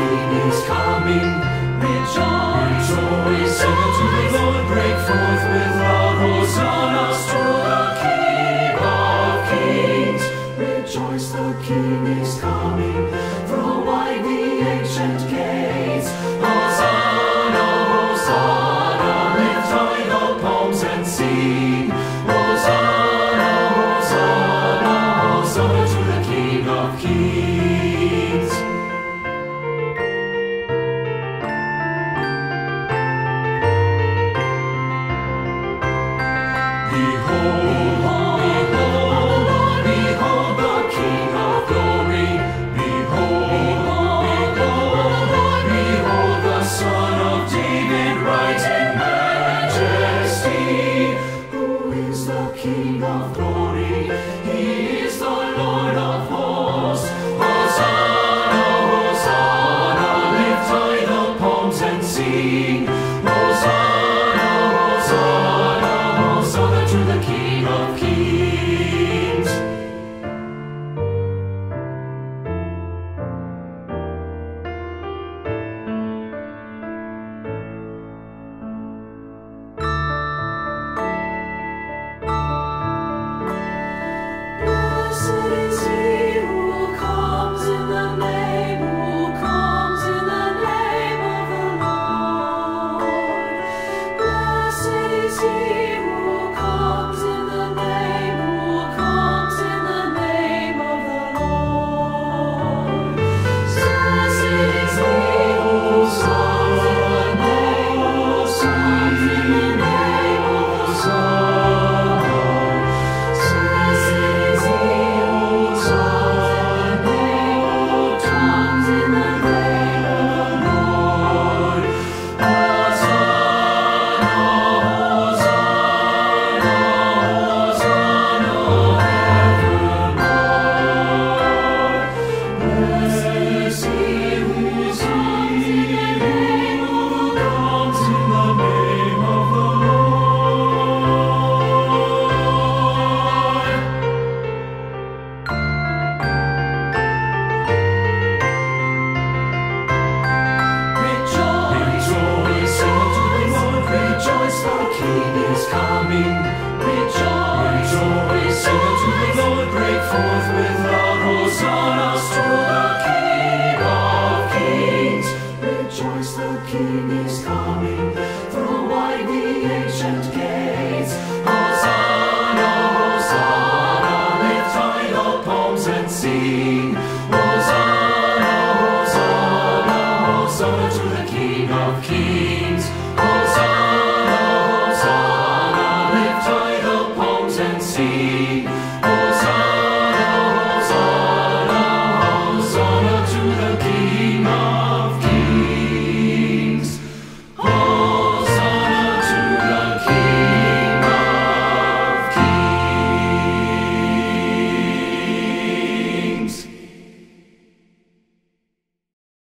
King is coming, rejoice, rejoice, sing unto the Lord, break forth with loud hosannas to the King of Kings. Rejoice, the King is coming, throw wide the ancient gates. Hosanna, hosanna, lift high the palms and sing. Hosanna, hosanna, hosanna to the King of Kings. King of glory, he is the Lord of hosts. Hosanna, hosanna, lift high the palms and sing. Hosanna, hosanna, hosanna to the King of Kings. The King is coming, throw wide the ancient gate.